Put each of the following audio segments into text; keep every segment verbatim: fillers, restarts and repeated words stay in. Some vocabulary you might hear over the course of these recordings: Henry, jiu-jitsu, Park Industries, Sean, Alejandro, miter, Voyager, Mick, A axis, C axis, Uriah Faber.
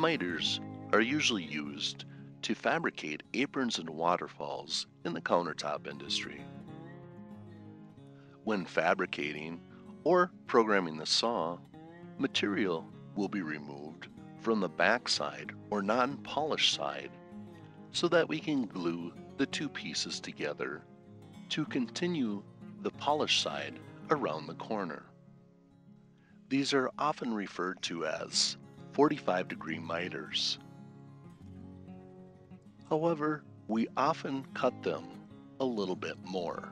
Miters are usually used to fabricate aprons and waterfalls in the countertop industry. When fabricating or programming the saw, material will be removed from the backside or non-polished side so that we can glue the two pieces together to continue the polished side around the corner. These are often referred to as forty-five degree miters. However, we often cut them a little bit more,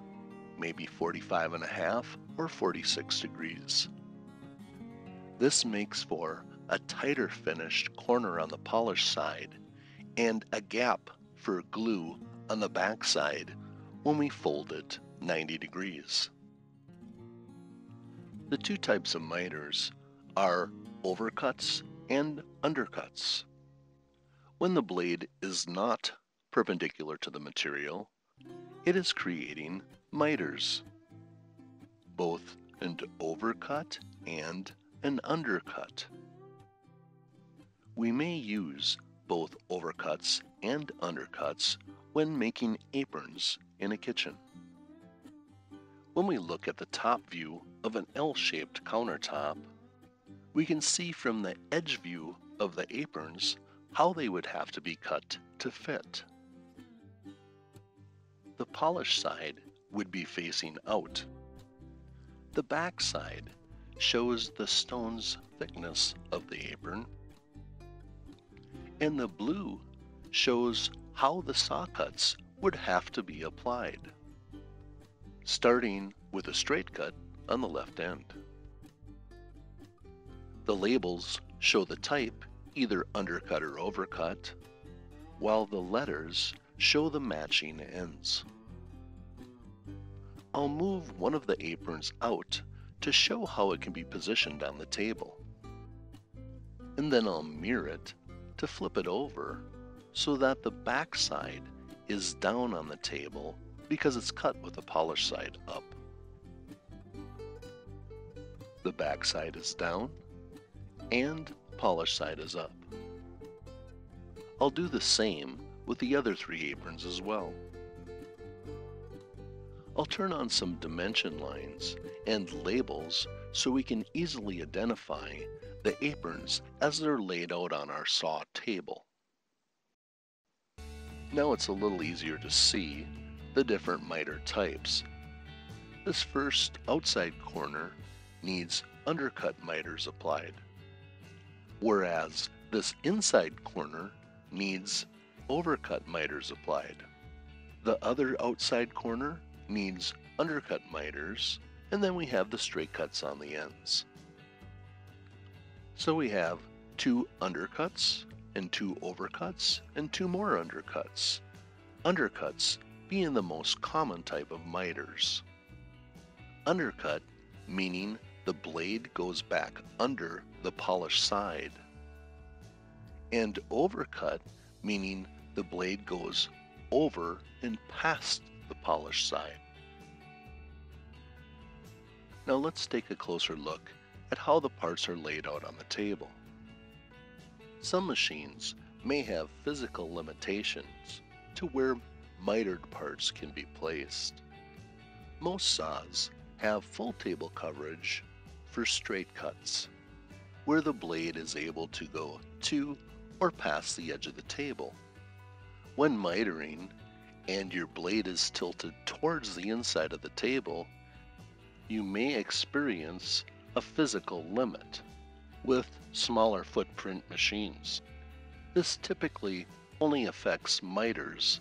maybe forty-five and a half or forty-six degrees. This makes for a tighter finished corner on the polished side and a gap for glue on the back side when we fold it ninety degrees. The two types of miters are overcuts and undercuts. When the blade is not perpendicular to the material, it is creating miters. Both an overcut and an undercut. We may use both overcuts and undercuts when making aprons in a kitchen. When we look at the top view of an L-shaped countertop, we can see from the edge view of the aprons how they would have to be cut to fit. The polished side would be facing out. The back side shows the stone's thickness of the apron, and the blue shows how the saw cuts would have to be applied, starting with a straight cut on the left end. The labels show the type, either undercut or overcut, while the letters show the matching ends. I'll move one of the aprons out to show how it can be positioned on the table, and then I'll mirror it to flip it over so that the back side is down on the table because it's cut with the polished side up. The back side is down and polished side is up. I'll do the same with the other three aprons as well. I'll turn on some dimension lines and labels so we can easily identify the aprons as they're laid out on our saw table. Now it's a little easier to see the different miter types. This first outside corner needs undercut miters applied, whereas this inside corner needs overcut miters applied. The other outside corner needs undercut miters, and then we have the straight cuts on the ends. So we have two undercuts and two overcuts and two more undercuts, undercuts being the most common type of miters. Undercut meaning the blade goes back under the polished side, and overcut meaning the blade goes over and past the polished side. Now let's take a closer look at how the parts are laid out on the table. Some machines may have physical limitations to where mitered parts can be placed. Most saws have full table coverage for straight cuts, where the blade is able to go to or past the edge of the table. When mitering, and your blade is tilted towards the inside of the table, you may experience a physical limit with smaller footprint machines. This typically only affects miters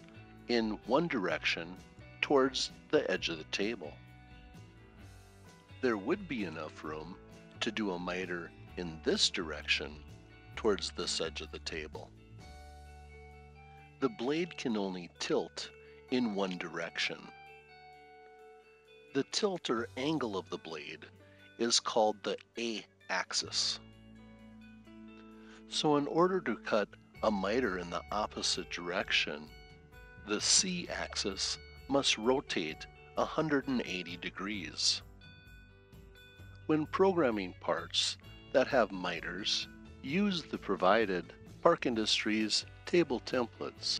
in one direction towards the edge of the table. There would be enough room to do a miter in this direction towards this edge of the table. The blade can only tilt in one direction. The tilt or angle of the blade is called the A-axis. So in order to cut a miter in the opposite direction, the C-axis must rotate one hundred eighty degrees. When programming parts that have miters, use the provided Park Industries table templates.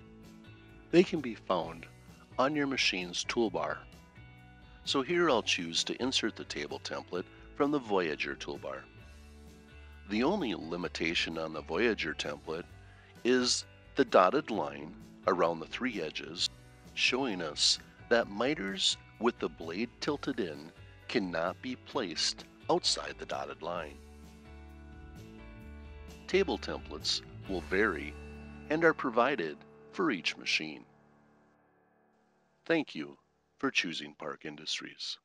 They can be found on your machine's toolbar. So here I'll choose to insert the table template from the Voyager toolbar. The only limitation on the Voyager template is the dotted line around the three edges, showing us that miters with the blade tilted in cannot be placed outside the dotted line. Table templates will vary and are provided for each machine. Thank you for choosing Park Industries.